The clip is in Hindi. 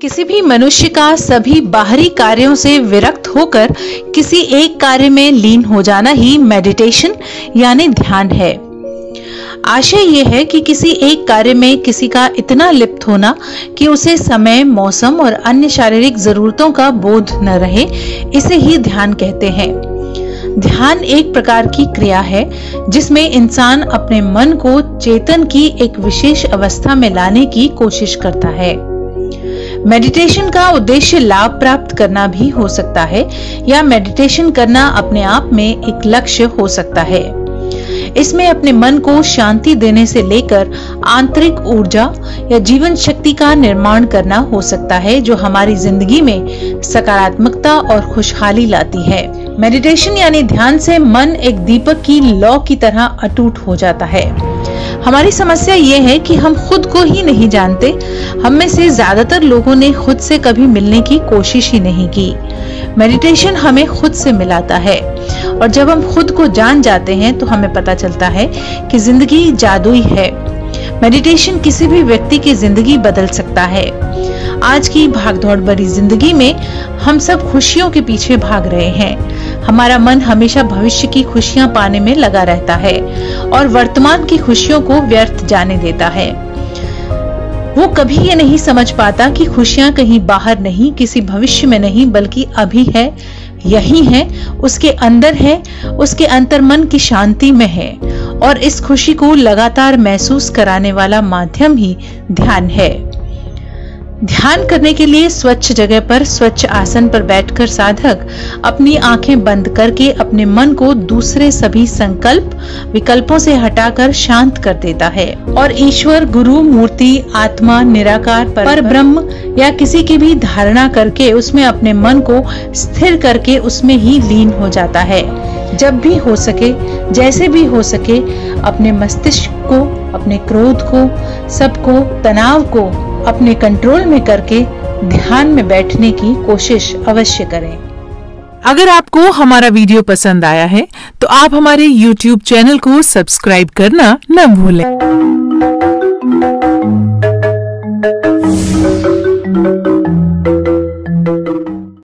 किसी भी मनुष्य का सभी बाहरी कार्यों से विरक्त होकर किसी एक कार्य में लीन हो जाना ही मेडिटेशन यानी ध्यान है। आशय यह है कि किसी एक कार्य में किसी का इतना लिप्त होना कि उसे समय, मौसम और अन्य शारीरिक जरूरतों का बोध न रहे, इसे ही ध्यान कहते हैं। ध्यान एक प्रकार की क्रिया है जिसमें इंसान अपने मन को चेतन की एक विशेष अवस्था में लाने की कोशिश करता है। मेडिटेशन का उद्देश्य लाभ प्राप्त करना भी हो सकता है या मेडिटेशन करना अपने आप में एक लक्ष्य हो सकता है। इसमें अपने मन को शांति देने से लेकर आंतरिक ऊर्जा या जीवन शक्ति का निर्माण करना हो सकता है, जो हमारी जिंदगी में सकारात्मकता और खुशहाली लाती है। मेडिटेशन यानी ध्यान से मन एक दीपक की लौ की तरह अटूट हो जाता है। हमारी समस्या ये है कि हम खुद को ही नहीं जानते। हम में से ज्यादातर लोगों ने खुद से कभी मिलने की कोशिश ही नहीं की। मेडिटेशन हमें खुद से मिलाता है और जब हम खुद को जान जाते हैं तो हमें पता चलता है कि जिंदगी जादुई है। मेडिटेशन किसी भी व्यक्ति की जिंदगी बदल सकता है। आज की भागदौड़ भरी जिंदगी में हम सब खुशियों के पीछे भाग रहे हैं। हमारा मन हमेशा भविष्य की खुशियां पाने में लगा रहता है और वर्तमान की खुशियों को व्यर्थ जाने देता है। वो कभी ये नहीं समझ पाता कि खुशियां कहीं बाहर नहीं, किसी भविष्य में नहीं, बल्कि अभी है, यही है, उसके अंदर है, उसके अंतर्मन की शांति में है। और इस खुशी को लगातार महसूस कराने वाला माध्यम ही ध्यान है। ध्यान करने के लिए स्वच्छ जगह पर स्वच्छ आसन पर बैठकर साधक अपनी आंखें बंद करके अपने मन को दूसरे सभी संकल्प विकल्पों से हटाकर शांत कर देता है और ईश्वर, गुरु, मूर्ति, आत्मा, निराकार, परब्रह्म या किसी की भी धारणा करके उसमें अपने मन को स्थिर करके उसमें ही लीन हो जाता है। जब भी हो सके, जैसे भी हो सके, अपने मस्तिष्क को, अपने क्रोध को, सबको, तनाव को अपने कंट्रोल में करके ध्यान में बैठने की कोशिश अवश्य करें। अगर आपको हमारा वीडियो पसंद आया है तो आप हमारे YouTube चैनल को सब्सक्राइब करना न भूलें।